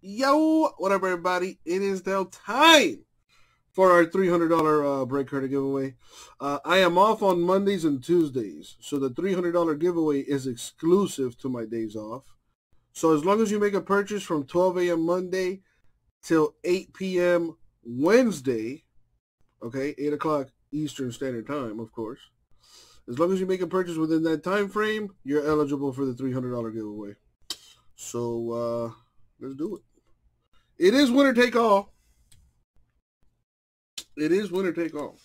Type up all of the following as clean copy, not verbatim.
Yo, what up, everybody? It is now time for our $300 break credit giveaway. I am off on Mondays and Tuesdays, so the $300 giveaway is exclusive to my days off. So as long as you make a purchase from 12 a.m. Monday till 8 p.m. Wednesday, okay, 8 o'clock Eastern Standard Time, of course, as long as you make a purchase within that time frame, you're eligible for the $300 giveaway. So let's do it. It is winner take all. It is winner take all.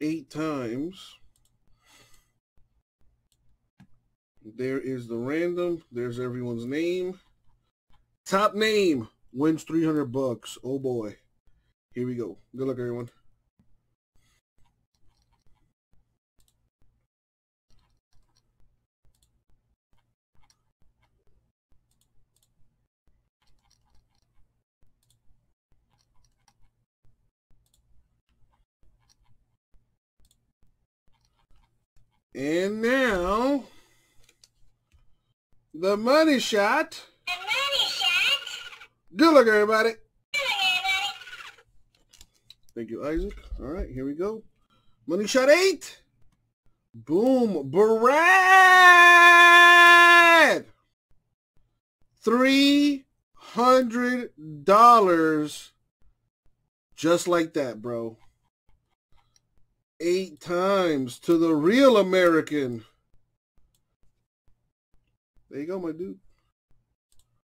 Eight times. There is the random. There's everyone's name. Top name wins 300 bucks. Oh boy. Here we go. Good luck, everyone. And now, the money shot. The money shot. Good luck, everybody. Good luck, everybody. Thank you, Isaac. All right, here we go. Money shot 8. Boom. Brad. $300. Just like that, bro. 8 times to the real American. There you go, my dude.